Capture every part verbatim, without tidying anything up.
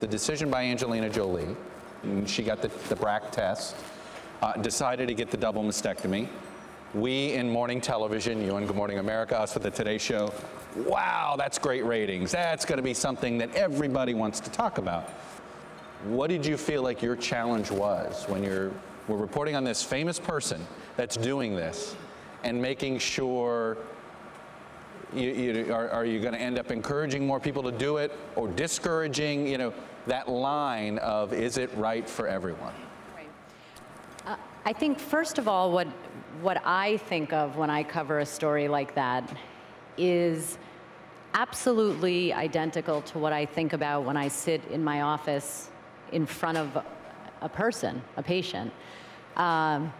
The decision by Angelina Jolie, she got the, the B R C A test, uh, decided to get the double mastectomy. We in morning television, you in Good Morning America, us with the Today Show, wow, that's great ratings. That's going to be something that everybody wants to talk about. What did you feel like your challenge was when you're we're reporting on this famous person that's doing this and making sure you, you, are, are you going to end up encouraging more people to do it or discouraging, you know, that line of, is it right for everyone? Right. Uh, I think, first of all, what, what I think of when I cover a story like that is absolutely identical to what I think about when I sit in my office in front of a person, a patient. Um,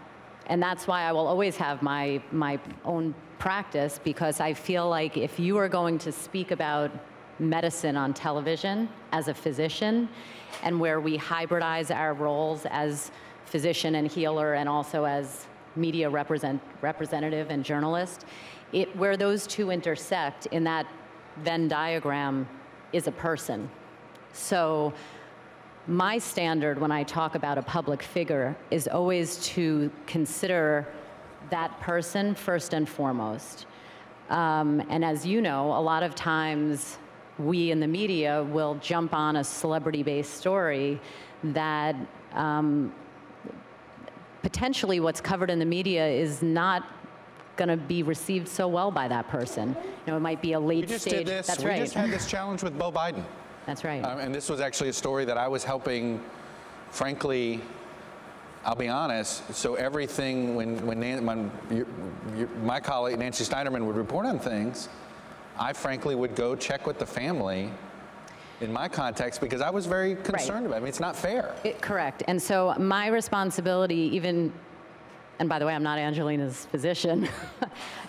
and that's why I will always have my, my own practice, because I feel like if you are going to speak about medicine on television as a physician, and where we hybridize our roles as physician and healer and also as media represent, representative and journalist, it, where those two intersect in that Venn diagram is a person. So my standard when I talk about a public figure is always to consider that person first and foremost. Um, and as you know, a lot of times we in the media will jump on a celebrity-based story that um, potentially what's covered in the media is not going to be received so well by that person. You know, it might be a late stage. We just did this. That's right. We just had this challenge with Beau Biden. That's right. Um, and this was actually a story that I was helping, frankly, I'll be honest, so everything, when, when, Nan, when your, your, my colleague Nancy Steinerman would report on things, I frankly would go check with the family in my context, because I was very concerned right. about it. I mean, it's not fair. It, correct. And so my responsibility, even, and by the way, I'm not Angelina's physician,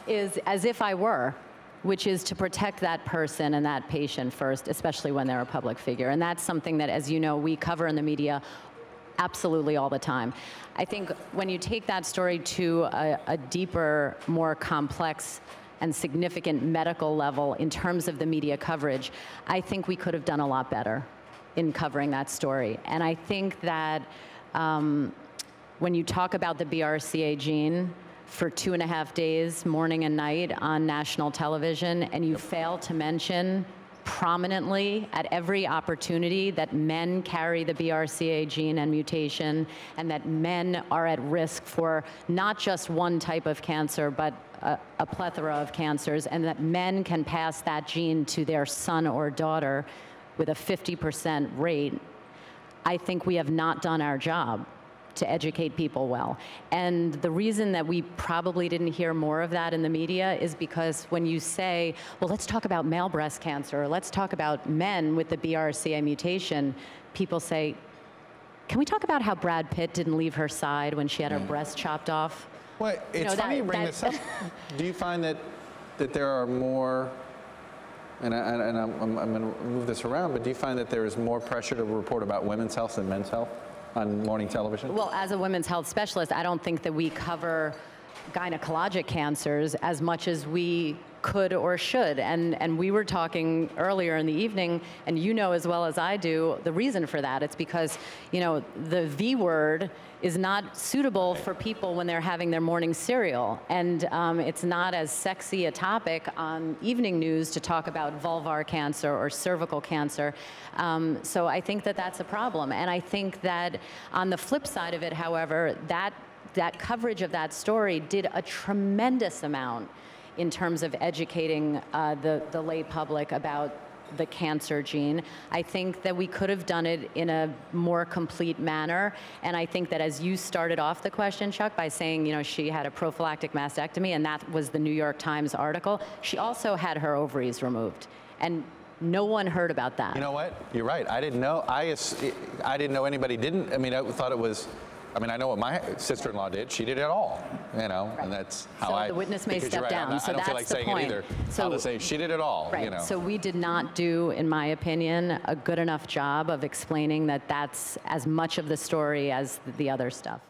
is as if I were, which is to protect that person and that patient first, especially when they're a public figure. And that's something that, as you know, we cover in the media absolutely all the time. I think when you take that story to a, a deeper, more complex and significant medical level in terms of the media coverage, I think we could have done a lot better in covering that story. And I think that um, when you talk about the B R C A gene, for two and a half days, morning and night, on national television, and you yep. fail to mention prominently at every opportunity that men carry the B R C A gene and mutation, and that men are at risk for not just one type of cancer, but a, a plethora of cancers, and that men can pass that gene to their son or daughter with a fifty percent rate, I think we have not done our job to educate people well. And the reason that we probably didn't hear more of that in the media is because when you say, well, let's talk about male breast cancer, or let's talk about men with the B R C A mutation, people say, can we talk about how Brad Pitt didn't leave her side when she had her mm. breast chopped off? Well, it's you know, funny that, you bring that, this up. Do you find that, that there are more, and, I, and I'm, I'm, I'm gonna move this around, but do you find that there is more pressure to report about women's health than men's health on morning television? Well, as a women's health specialist, I don't think that we cover gynecologic cancers as much as we could or should. And, and we were talking earlier in the evening, and you know as well as I do, the reason for that. It's because, you know, the V word is not suitable for people when they're having their morning cereal. And um, it's not as sexy a topic on evening news to talk about vulvar cancer or cervical cancer. Um, so I think that that's a problem. And I think that on the flip side of it, however, that that coverage of that story did a tremendous amount in terms of educating uh, the, the lay public about the cancer gene. I think that we could have done it in a more complete manner. And I think that as you started off the question, Chuck, by saying, you know, she had a prophylactic mastectomy, and that was the New York Times article. She also had her ovaries removed. And no one heard about that. You know what? You're right. I didn't know. I, I didn't know anybody didn't. I mean, I thought it was, I mean, I know what my sister-in-law did. She did it all, you know, right. and that's how so I. So the witness may step right, down. Not, so I don't that's feel like the saying point. It either. So I'll just say she did it all. Right. You know. So we did not do, in my opinion, a good enough job of explaining that that's as much of the story as the other stuff.